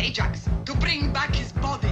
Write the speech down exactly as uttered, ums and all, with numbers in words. Ajax to bring back his body.